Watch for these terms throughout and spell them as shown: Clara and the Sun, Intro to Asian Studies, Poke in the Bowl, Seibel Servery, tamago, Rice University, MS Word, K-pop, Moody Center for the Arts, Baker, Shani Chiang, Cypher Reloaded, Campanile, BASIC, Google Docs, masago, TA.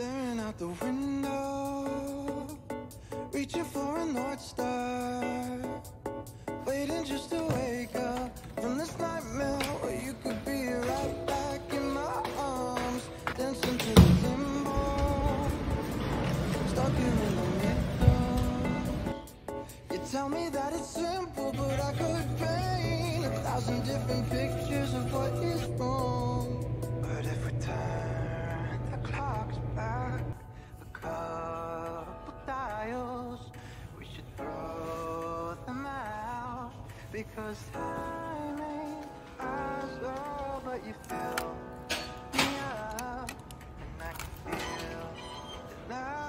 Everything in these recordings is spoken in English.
Staring out the window, reaching for a North Star, waiting just to wake up from this nightmare where you could be right back in my arms, dancing to the limbo, stuck here in the middle. You tell me that it's simple, but I could paint a thousand different pictures of what is wrong. But if we turn the clocks back a couple dials, we should throw them out, because time ain't ours all, but you fill me up, and I can feel it now.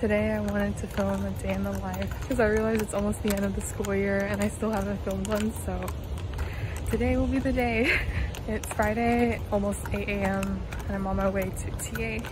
Today I wanted to film a day in the life because I realized it's almost the end of the school year and I still haven't filmed one, so today will be the day. It's Friday, almost 8 a.m. and I'm on my way to TA.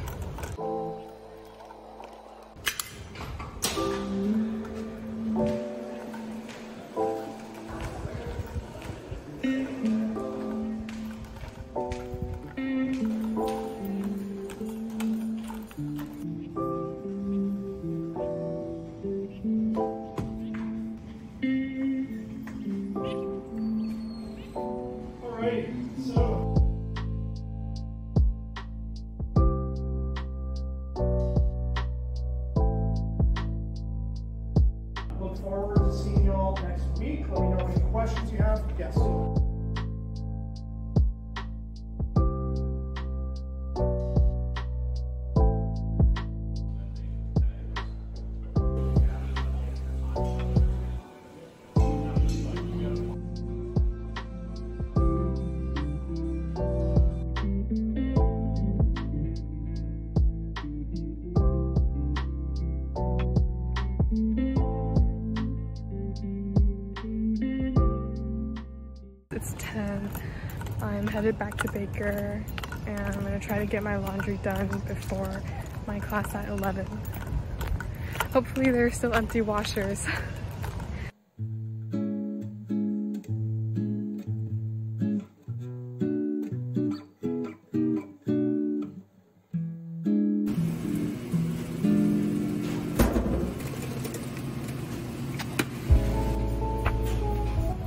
I'm headed back to Baker and I'm going to try to get my laundry done before my class at 11. Hopefully there are still empty washers.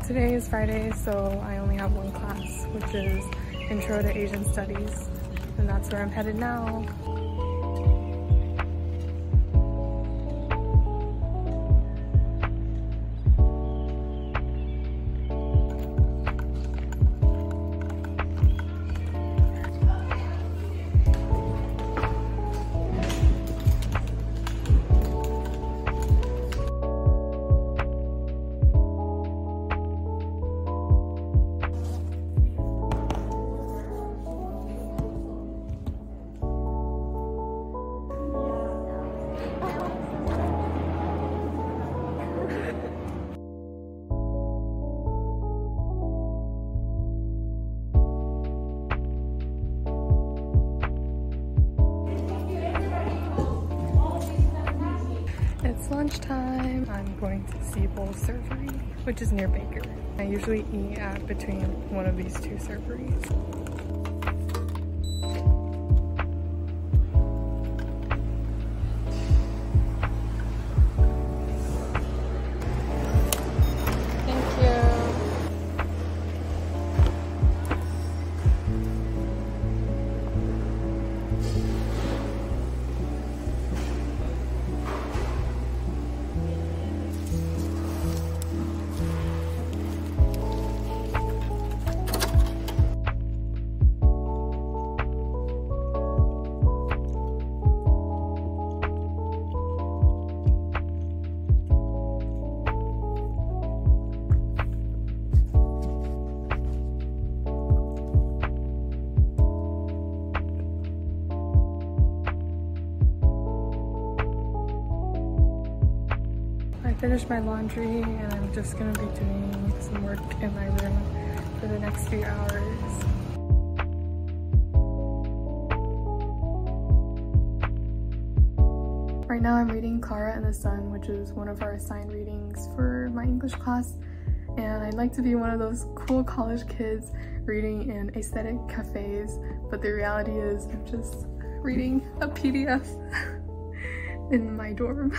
Today is Friday, so I only have one class, which is Intro to Asian Studies, and that's where I'm headed now. Lunchtime. I'm going to Seibel Servery, which is near Baker. I usually eat at between one of these two serveries. finished my laundry and I'm just gonna be doing some work in my room for the next few hours. Right now I'm reading Clara and the Sun, which is one of our assigned readings for my English class, and I'd like to be one of those cool college kids reading in aesthetic cafes, but the reality is I'm just reading a PDF in my dorm.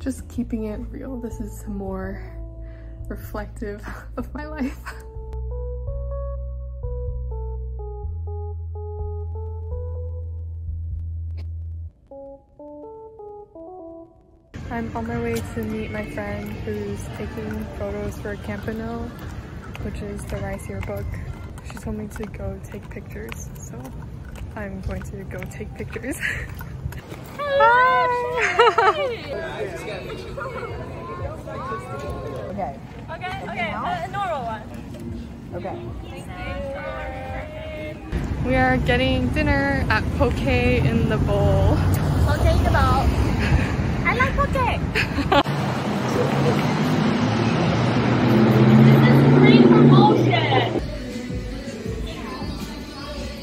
Just keeping it real. This is more reflective of my life. I'm on my way to meet my friend who's taking photos for Campanile, which is the Rice yearbook. She told me to go take pictures, so I'm going to go take pictures. Hi! Okay. Okay, a normal one. Okay. Thank you. We are getting dinner at Poke in the Bowl. Poke in the Bowl. I like Poke! This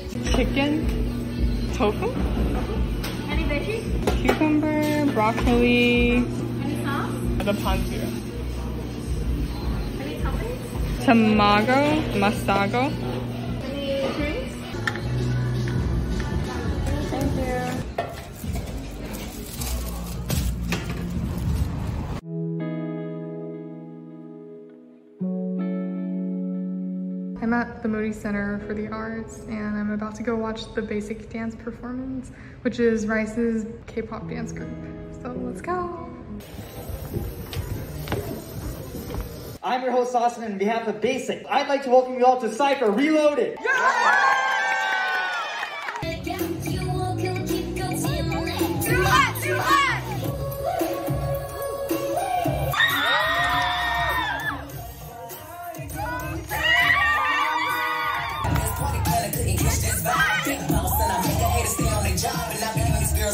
is free promotion! Chicken, tofu? Any veggies? Cucumber, broccoli. Any sauce? The pancetta. Any toppings? Tamago, masago. Any drinks? Thank you. I'm at the Moody Center for the Arts, and I'm about to go watch the BASIC dance performance, which is Rice's K-pop dance group. So let's go. I'm your host, Austin, and on behalf of BASIC, I'd like to welcome you all to Cypher Reloaded. Yeah!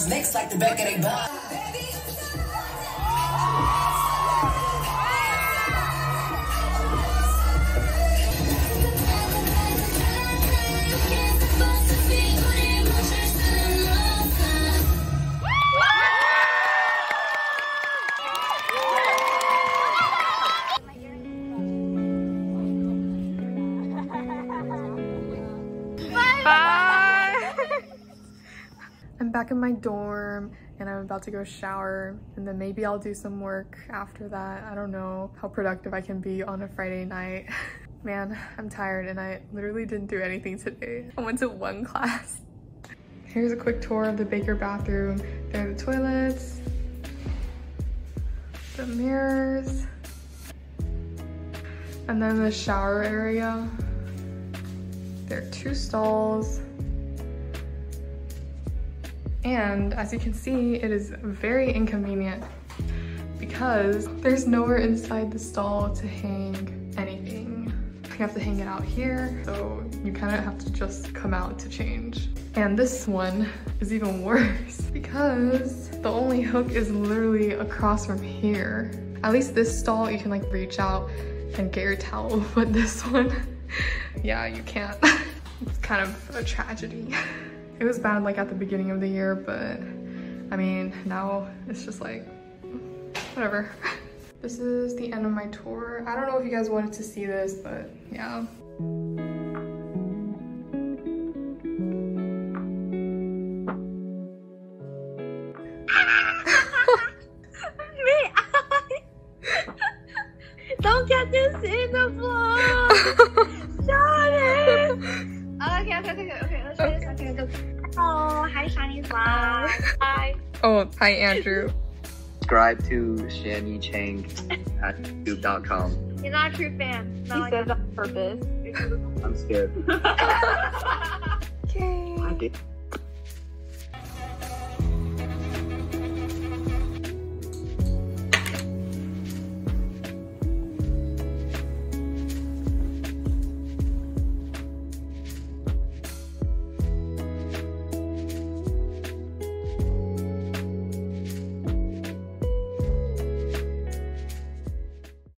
Next, like the back of their body. Back in my dorm, and I'm about to go shower, and then maybe I'll do some work after that. I don't know how productive I can be on a Friday night. Man, I'm tired, and I literally didn't do anything today. I went to one class. Here's a quick tour of the Baker bathroom. There are the toilets, the mirrors, and then the shower area. There are two stalls. And as you can see, it is very inconvenient because there's nowhere inside the stall to hang anything. You have to hang it out here, so you kind of have to just come out to change. And this one is even worse because the only hook is literally across from here. At least this stall, you can like reach out and get your towel, but this one, yeah, you can't. It's kind of a tragedy. It was bad like at the beginning of the year, but I mean, now it's just like, whatever. This is the end of my tour. I don't know if you guys wanted to see this, but yeah. Don't get this in the vlog! Stop it! Okay, let's try this. Okay, go. Oh, hi Shani's vlog. Hi. Oh, hi Andrew. Subscribe to Shani Chiang at youtube.com. He's not a true fan. He says that on purpose. I'm scared. Okay.